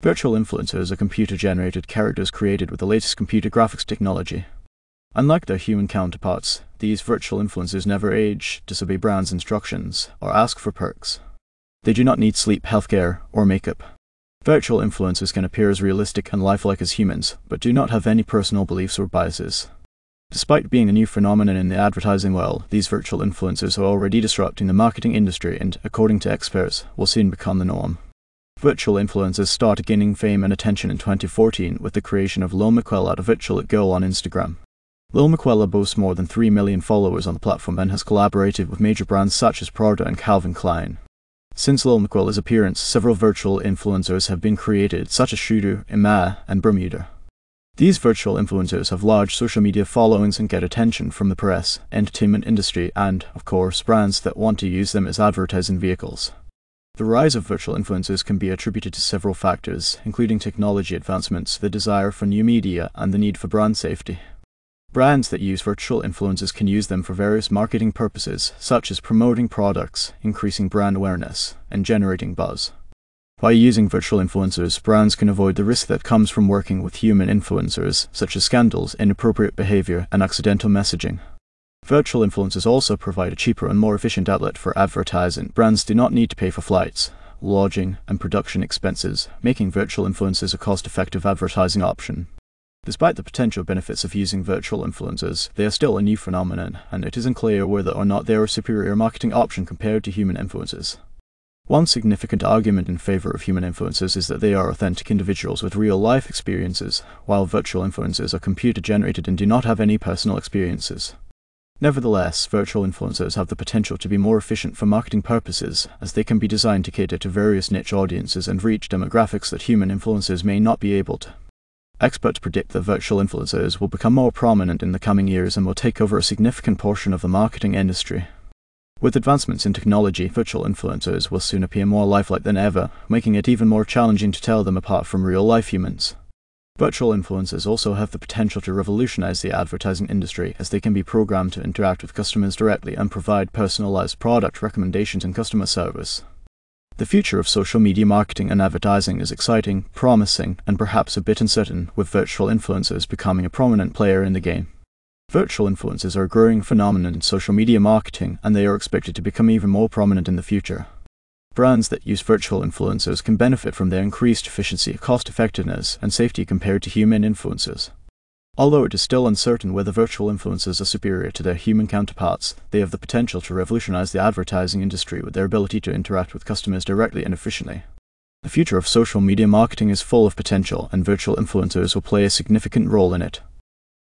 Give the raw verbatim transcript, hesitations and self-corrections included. Virtual influencers are computer-generated characters created with the latest computer graphics technology. Unlike their human counterparts, these virtual influencers never age, disobey brands' instructions, or ask for perks. They do not need sleep, healthcare, or makeup. Virtual influencers can appear as realistic and lifelike as humans, but do not have any personal beliefs or biases. Despite being a new phenomenon in the advertising world, these virtual influencers are already disrupting the marketing industry and, according to experts, will soon become the norm. Virtual influencers started gaining fame and attention in twenty fourteen with the creation of Lil Miquela, a virtual girl on Instagram. Lil Miquela boasts more than three million followers on the platform and has collaborated with major brands such as Prada and Calvin Klein. Since Lil Miquela's appearance, several virtual influencers have been created, such as Shudu, Emma, and Bermuda. These virtual influencers have large social media followings and get attention from the press, entertainment industry, and, of course, brands that want to use them as advertising vehicles. The rise of virtual influencers can be attributed to several factors, including technology advancements, the desire for new media, and the need for brand safety. Brands that use virtual influencers can use them for various marketing purposes, such as promoting products, increasing brand awareness, and generating buzz. By using virtual influencers, brands can avoid the risk that comes from working with human influencers, such as scandals, inappropriate behavior, and accidental messaging. Virtual influencers also provide a cheaper and more efficient outlet for advertising. Brands do not need to pay for flights, lodging, and production expenses, making virtual influencers a cost-effective advertising option. Despite the potential benefits of using virtual influencers, they are still a new phenomenon, and it isn't clear whether or not they are a superior marketing option compared to human influencers. One significant argument in favor of human influencers is that they are authentic individuals with real-life experiences, while virtual influencers are computer-generated and do not have any personal experiences. Nevertheless, virtual influencers have the potential to be more efficient for marketing purposes, as they can be designed to cater to various niche audiences and reach demographics that human influencers may not be able to. Experts predict that virtual influencers will become more prominent in the coming years and will take over a significant portion of the marketing industry. With advancements in technology, virtual influencers will soon appear more lifelike than ever, making it even more challenging to tell them apart from real-life humans. Virtual influencers also have the potential to revolutionize the advertising industry, as they can be programmed to interact with customers directly and provide personalized product recommendations and customer service. The future of social media marketing and advertising is exciting, promising, and perhaps a bit uncertain, with virtual influencers becoming a prominent player in the game. Virtual influencers are a growing phenomenon in social media marketing, and they are expected to become even more prominent in the future. Brands that use virtual influencers can benefit from their increased efficiency, cost-effectiveness, and safety compared to human influencers. Although it is still uncertain whether virtual influencers are superior to their human counterparts, they have the potential to revolutionize the advertising industry with their ability to interact with customers directly and efficiently. The future of social media marketing is full of potential, and virtual influencers will play a significant role in it.